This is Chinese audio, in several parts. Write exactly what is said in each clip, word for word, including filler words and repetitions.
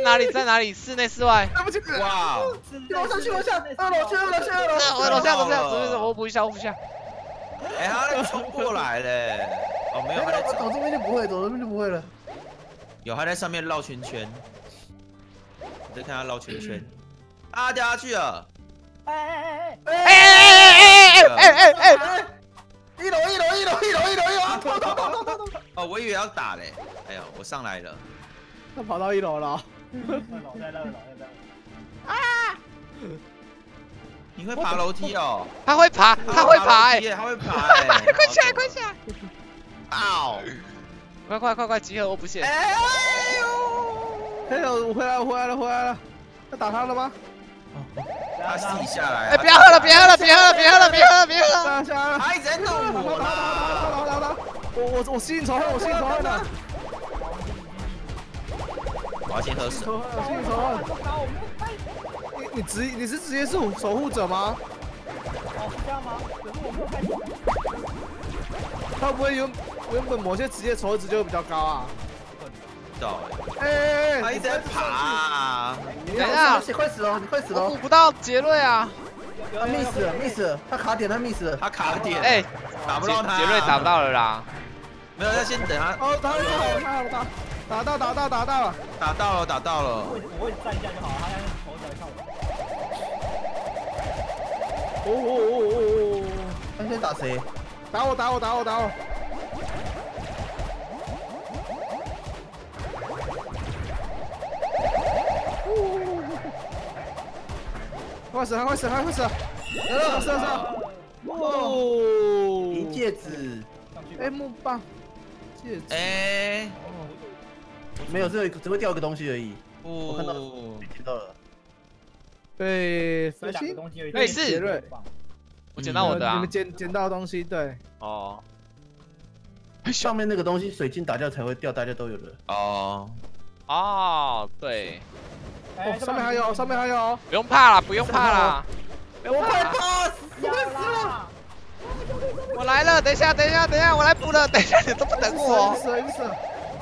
在哪里？在哪里？室内、室外？对不起，哇！楼上去楼下，二楼去二楼去二楼。我楼下楼下，走走，我补一下，我补一下。哎，他冲过来嘞！哦，没有，他走这边就不会，走这边就不会了。有，他在上面绕圈圈。你再看他绕圈圈。啊，掉下去了！哎哎哎哎哎哎哎哎哎！一楼一楼一楼一楼一楼一楼！跑跑跑跑跑！哦，我以为要打嘞。哎呦，我上来了。 他跑到一楼了，二楼在那，二楼在那。啊！你会爬楼梯哦？他会爬，他会爬，哎，他会爬，哎！快起来，快起来！啊！快快快快集合，我不信。哎呦！哎呦，我回来了，回来了，回来了！要打他了吗？他自己下来。哎，不要喝了，别喝了，别喝了，别喝了，别喝了，别喝了！下来，他一直在弄我啦！我我我吸引仇恨，我吸引仇恨的。 我要先喝水。你你直你是直接是守护者吗？哦，是这样吗？可是我没有看见。他不会原原本某些职业仇值就会比较高啊？不知道哎。哎哎哎！一直在爬。等一下，你快死了，你快死了！我补不到杰瑞啊。他 miss 了 miss 了，他卡点他 miss 了，他卡点。哎，打不到他。杰瑞打不到了啦。没有，要先等他。哦，他好，他好，他。 打到打到打到了，打到了打到了。我位置站一下就好了，他用头来看我。哦哦哦哦哦！他先打谁？打我打我打我打我！快死了快死了快死了！上上上！哦，银戒指，哎木棒，戒指，哎。 没有，只只会掉一个东西而已。我看到了，捡到了。对，三星。对，是。我捡到我的。你们捡捡到东西，对。哦。上面那个东西水晶打掉才会掉，大家都有的。哦。哦，对。哦，上面还有，上面还有。不用怕啦，不用怕啦。我快怕死了！我来了，等一下，等一下，等一下，我来补了。等一下，你都不等我。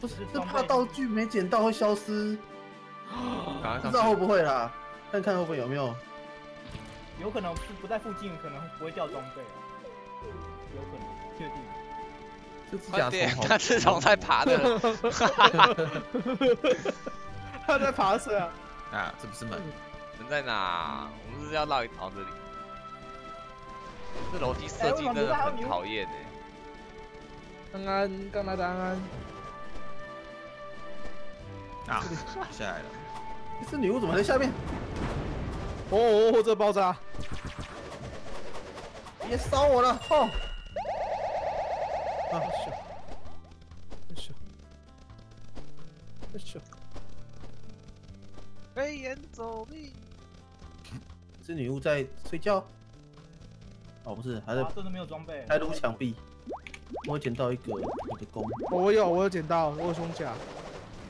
不是，是怕道具没捡到会消失，不知道会不会啦，看看会不会有没有。有可能是不在附近，可能不会掉装备啊，有可能，确定。这指甲虫，他是虫在爬的，他在爬水啊。啊，这不是门，门在哪？我们是要绕一趟这里。这楼梯设计真的很讨厌哎。安安，干嘛的安安？ 啊！下来了，这女巫怎么在下面？哦哦哦！这爆炸！别烧我了！哦！啊！真是，真是，飞檐走壁。这女巫在睡觉？哦，不是，还在。真的没有装备。还撸墙壁。我捡到一个我的弓。我有，我有捡到，我有胸甲。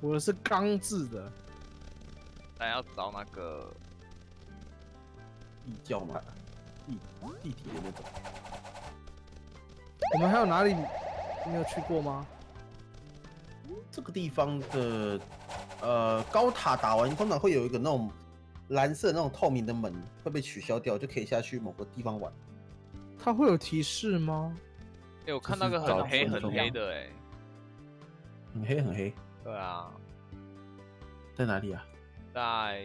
我是钢制的，但要找那个地窖嘛，地地铁的那种。我们还有哪里没有去过吗？这个地方的呃高塔打完，通常会有一个那种蓝色那种透明的门会被取消掉，就可以下去某个地方玩。它会有提示吗？哎、欸，我看那个很黑很黑的哎、欸，很黑很黑。 对啊，在哪里啊？在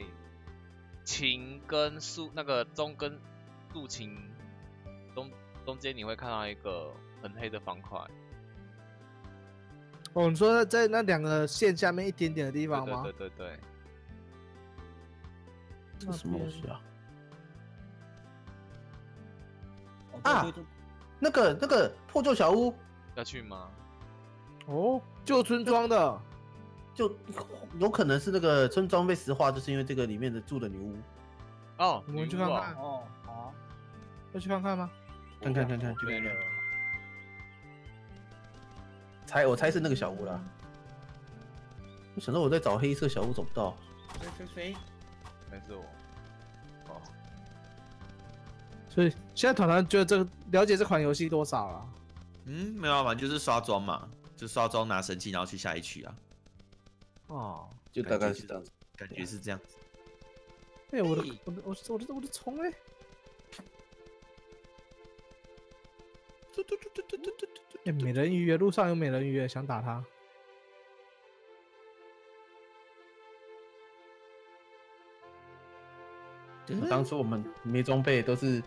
琴跟竖那个中跟竖琴中中间你会看到一个很黑的方块。哦，你说在那两个线下面一点点的地方吗？对对对对。这什么东西啊？啊，那个那个破旧小屋要去吗？哦，旧村庄的。 就有可能是那个村庄被石化，就是因为这个里面的住的女巫。哦，我们去看看。哦，好，要去看看吗？看看看看，去看看。猜，我猜是那个小屋啦。我想到我在找黑色小屋，找不到。谁谁谁？还是我。哦。所以现在团团觉得这了解这款游戏多少了？嗯，没办法，就是刷装嘛，就刷装拿神器，然后去下一区啊。 哦，就大概是这样子，感觉是这样子。哎，我的我的我我的我的虫哎！嘟嘟嘟嘟嘟嘟嘟嘟！哎，美人鱼，路上有美人鱼，想打它。当初我们没装备，都是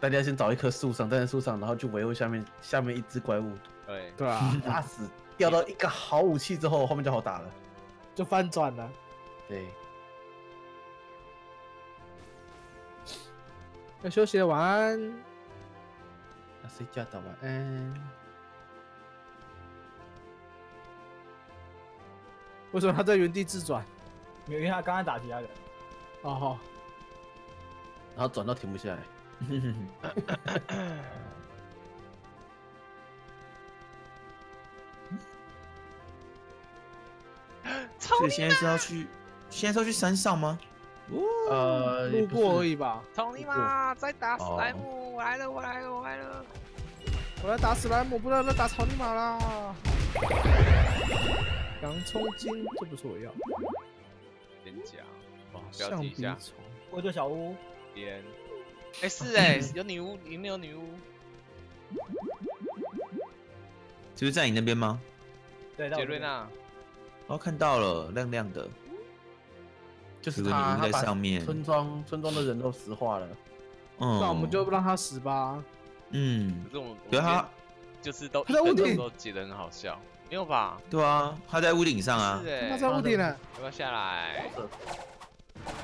大家先找一棵树上，站在树上，然后就围殴下面下面一只怪物。对对啊，打死掉到一个好武器之后，后面就好打了。 就翻转了，对。要休息了，晚安。要睡觉的，晚安。为什么他在原地自转？因为他刚才打其他人。哦吼。然后转到停不下来。所以现在是要去，现在是要去山上吗？呃，路过而已吧。冲你妈！在打史莱姆，我来了，我来了，我来了！我来打史莱姆，不然要打草泥马啦。洋葱精，这不是我要。先讲，哇，橡皮虫，我救小屋。边，哎是哎，有女巫，里面有女巫。就是在你那边吗？对，杰瑞娜。 我、哦、看到了，亮亮的，就是他在上面。村庄村庄的人都石化了，嗯，那我们就不让他死吧。嗯，可是我们，可是他就是都他在屋顶都挤得很好笑，没有吧？对啊，他在屋顶上啊，是欸、他在屋顶呢，要不要下来？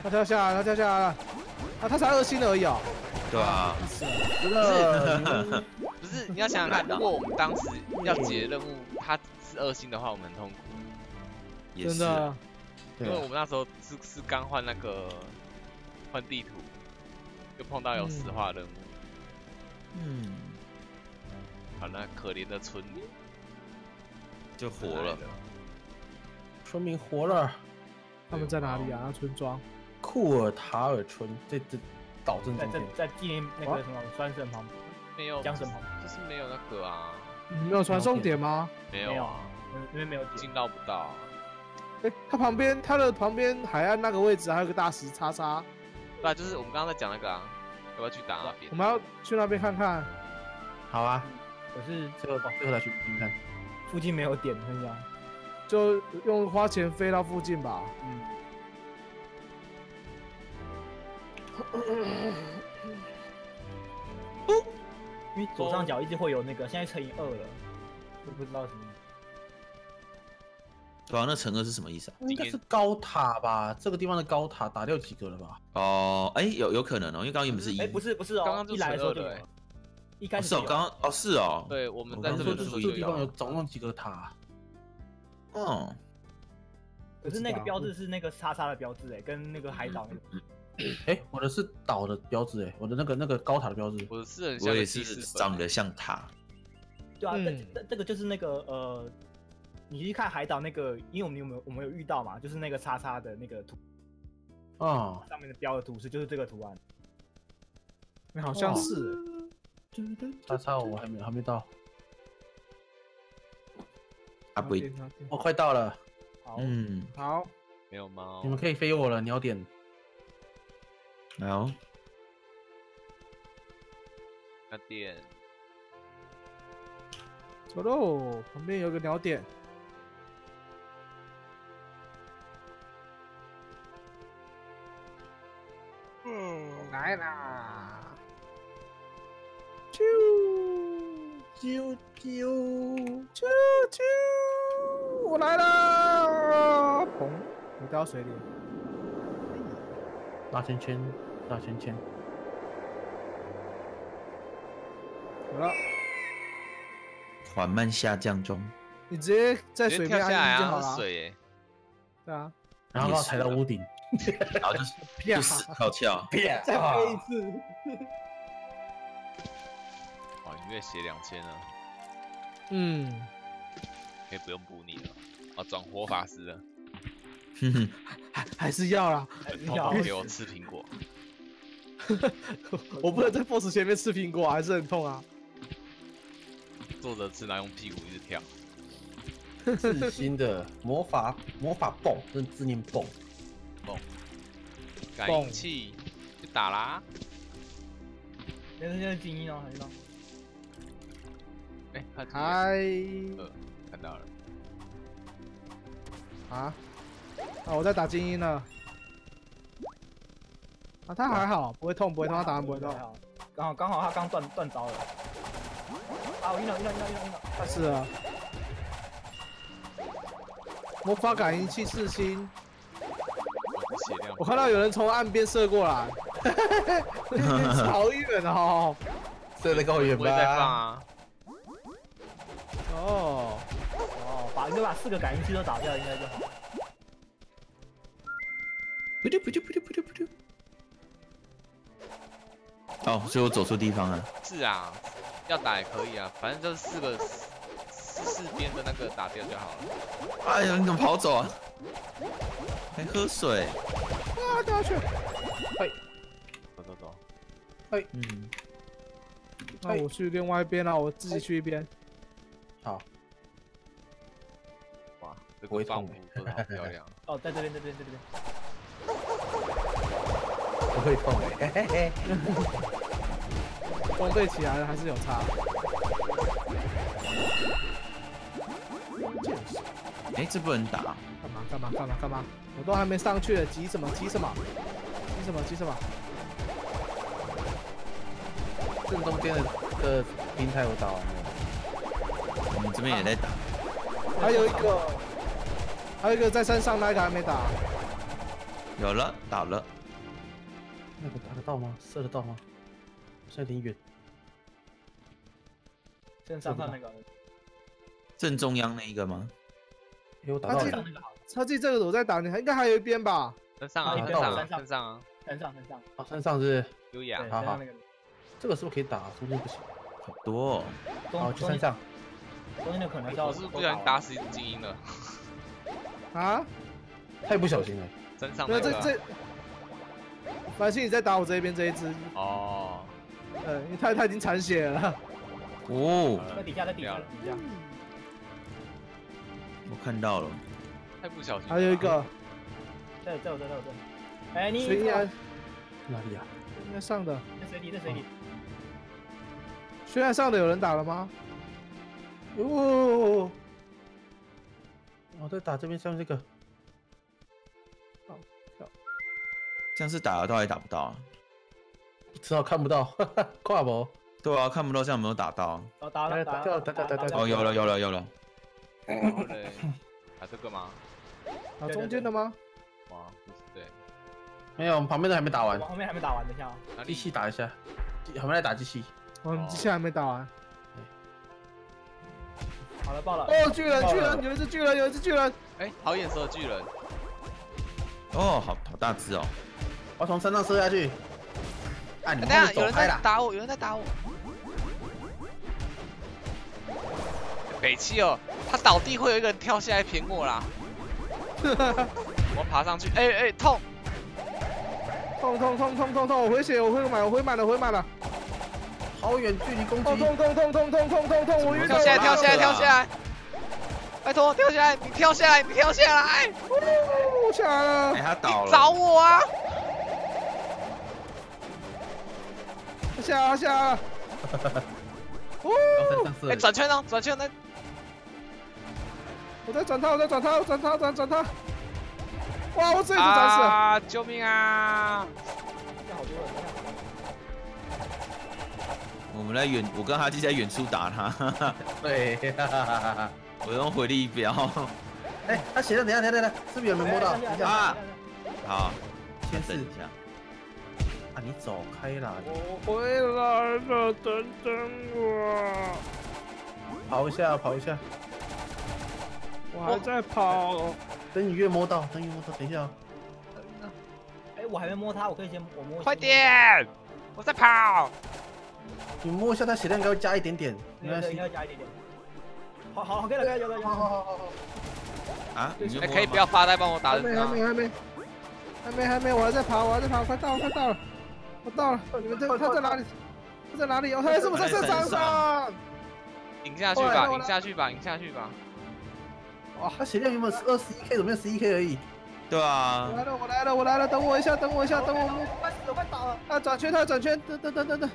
他跳下来，他跳下来了，啊，他才二星而已哦。对啊，不是不是，你要想想看，如果我们当时要解任务，他是二星的话，我们很痛苦。 也是啊、真的，因为我们那时候是是刚换那个换地图，就碰到有石化任务。嗯，好、啊，那可怜的村民就活了，村民活了。他们在哪里啊？那村庄？库尔塔尔村，这这岛正中间，在在纪念那个什么川神旁边，没有江神旁边，就是没有那个啊，没有传送点吗？没有啊，因为没有进到不到。 哎、欸，他旁边，他的旁边海岸那个位置还有个大石叉叉，对啊，就是我们刚刚在讲那个啊，要不要去打那边？我们要去那边看看。好啊，可是最后最后再去看，附近没有点，看一下，就用花钱飞到附近吧。嗯。哦，因为左上角一直会有那个，现在乘以二了，我不知道什么。 对啊，那乘二是什么意思啊？应该是高塔吧，这个地方的高塔打掉几个了吧？哦，哎，有有可能哦，因为刚刚原本是一，哎，不是不是哦，刚刚就乘二了，一开始哦，刚刚哦是哦，对，我们在这个地方有总共几个塔？嗯，可是那个标志是那个叉叉的标志哎，跟那个海岛那个，哎，我的是岛的标志哎，我的那个那个高塔的标志，我是我也是长得像塔，对啊，这这这个就是那个呃。 你去看海岛那个，因为我们有没有我们有遇到嘛，就是那个叉叉的那个图，哦，上面的标的图示就是这个图案，那好像是叉叉，我还没还没到，啊不，我快到了，嗯，好，没有猫，你们可以飞我了，鸟点，好，鸟点，走喽，旁边有个鸟点。来啦！啾啾啾啾啾，我来啦！砰！你掉水里。大圈圈，大圈圈。好了。缓慢下降中。你直接在水面跳下来就好了。水。对啊。然后踩到屋顶。 然后就是就死靠翘，再飞一次。哇，你月血两千啊！嗯，可以不用补你了。啊，转活法师了。哼哼，还还是要啦。偷偷给我吃苹果。我不能在 boss 前面吃苹果，还是很痛啊。坐着吃，然后用屁股一直跳。是新的魔法魔法泵，这字念泵。 感应器去打啦！人家现在精英哦，看到？哎、欸，嗨，呃，看到了。啊？啊，我在打精英呢。啊，他还好，不会痛，不会痛，他打完不会痛。刚好刚好他刚断断招了。啊，我晕了晕了晕了晕了晕了！他是啊。魔法感应器四星。 我看到有人从岸边射过来，好远哦，射得够远吧？不会再放啊！哦哦，把就把四个感应器都打掉，应该就好。不就不就不就不就不就。哦，所以我走错地方了。是啊，要打也可以啊，反正就是四个四边的那个打掉就好了。哎呀，你怎么跑走啊？ 还喝水啊！掉下去！哎，走走走！哎，嗯，那我去另外一边啦，我自己去一边。好。哇，这个放舞做得好漂亮。哦，在这边，这边，这边。不会痛哎！嘿嘿嘿。装备起来了还是有差。哎，这不能打。 干嘛干嘛干嘛！我都还没上去了，急什么急什么急什么急什么！正中间的的平台我打完了，你这边也在打，还有一个，还有一个在山上那个还没打，有了打了，那个打得到吗？射得到吗？射得挺远，正上那个，正中央那一个吗？有打到了。 他自己这个我在打，你应该还有一边吧？山上啊，山上啊，山上啊，山上山上啊，山上是优雅，好好。这个是不是可以打？中间不行，很多。好，去山上。中间的可能要……我是不小心打死一只精英了。啊？太不小心了。山上那个。这这。反正你在打我这边这一只。哦。呃，因为他他已经残血了。哦。在底下，在底下，底下。我看到了。 太不小心。还有一个，在在我这，在我这。哎，你水里啊？哪里啊？应该上的。在水里，在水里。水岸上的有人打了吗？哦，我在打这边上这个。好，跳。这样是打得到还是打不到啊？不知道，看不到。跨博。对啊，看不到，这样没有打到。哦，打了，打了，打打打打。哦，有了，有了，有了。打这个吗？打中间的吗？哇，不是对，没有，我们旁边的还没打完。我旁边还没打完，等一下哦。机器打一下，我们来打机器。我们机器还没打完。好了，爆了！哦，巨人，巨人，有一只巨人，有一只巨人。哎，好眼熟的巨人。哦，好好大只哦！我从山上射下去。哎，你们走开啦！打我，有人在打我。北七哦。 他倒地会有一个人跳下来骗我啦！我爬上去，哎、欸、哎、欸，痛！痛痛痛痛痛痛！我回血，我回满，我回满了，回满了！好远距离攻击！痛痛痛痛痛痛痛痛痛！我晕倒了！跳下来，跳下来，跳下来！拜托，跳下来！你跳下来，你跳下来！我下来了！哎、欸，他倒了！找我啊！他下来，他下来了！哦！哎、欸，转圈呢？转圈呢？ 我在转他，我在转他，我转他，转转他！哇，我这一直斩死！啊！救命啊！好我们在远，我跟哈基在远处打他。对呀，我用回力镖。哎，他血量等下等下等下，是不是有人摸到？啊，好，先等一下。啊，你走开啦！我回来了，等等我。跑一下，跑一下。我还在跑。等你越摸到，等你摸到，等一下。 我还没摸他，我可以先我摸。快点！我在跑。你摸一下，他血量应该会加一点点。应该应该加一点点。好好好，可以了，可以了，可以了。好好好好好。啊？哎，可以不要发呆帮我打人吗？还没还没还没还没，我还在跑，我还在跑，快到了快到了，我到了。你们在他在哪里？他在哪里？哦，他是我在山上。赢下去吧，赢下去吧，赢下去吧。哇，他血量原本是二十一 K， 怎么变十一 K 而已？ 对啊，我来了，我来了，我来了，等我一下，等我一下，等我，我快死了，快倒了！他转圈，他转圈，等等等等等。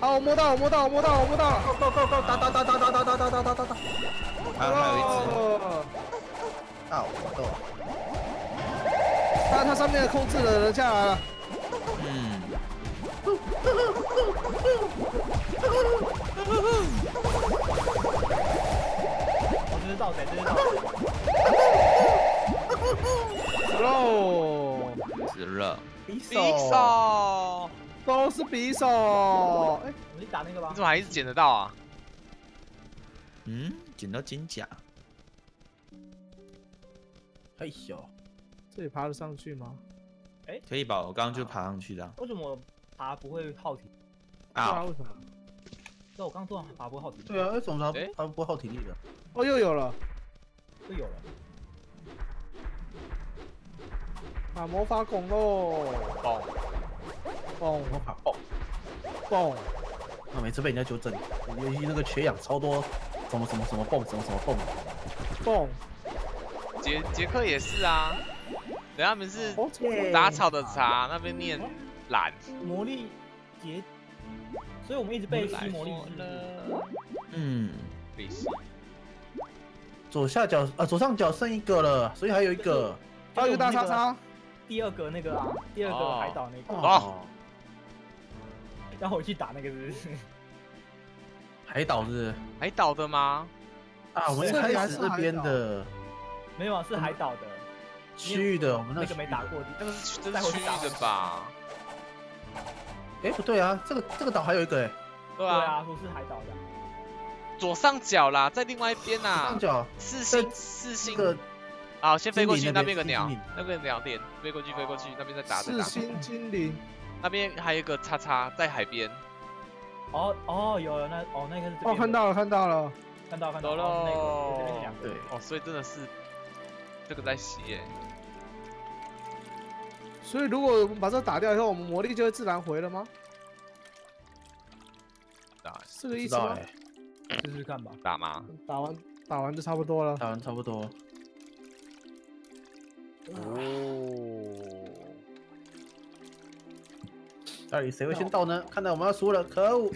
好，我摸到，我摸到，我摸到，我摸到了 ！Go go go go！ 打打打打打打打打打打打打！还有还有一只，大活动。他他上面的控制的人下来了。嗯。我知道，谁知道？ 喽，死了！匕首，都是匕首。哎，你打那个吧。你怎么还一直捡得到啊？嗯，捡到金甲。哎呦，这里爬得上去吗？哎，可以吧？我刚刚就爬上去的。为什么爬不会耗体力？啊？为什么？对，我刚突然爬不会耗体力。对啊，为什么爬不会耗体力的？哦，又有了，又有了。 打魔法孔喽！嘣嘣魔法嘣嘣！那每次被人家纠正，尤其那个缺氧超多，什么什么什么蹦，什么什么蹦蹦。杰杰克也是啊，人家们是打草的茶，那边念懒魔力杰，所以我们一直被吸魔力了。嗯，被吸。左下角啊，左上角剩一个了，所以还有一个。 还有大叉叉，第二个那个啊，第二个海岛那个。哦。然后我去打那个是不是？海岛是海岛的吗？啊，我们一开始这边的。没有啊，是海岛的。区域的，我们那个没打过，那个是真的区域的吧？哎，不对啊，这个这个岛还有一个哎。对啊，不是海岛的。左上角啦，在另外一边呐。上角。四星四星的。 好，先飞过去，那边有个鸟，那边有鸟点，飞过去，飞过去，那边在打，在打。四星精灵，那边还有一个叉叉在海边。哦哦，有了那哦那个是。哦，看到了，看到了，看到看到了。对，哦，所以真的是这个在洗耶。所以如果我们把这打掉以后，我们魔力就会自然回了吗？打是个意思吗？试试看吧。打吗？打完打完就差不多了。打完差不多。 哦，到底谁会先到呢？看来我们要输了，可恶！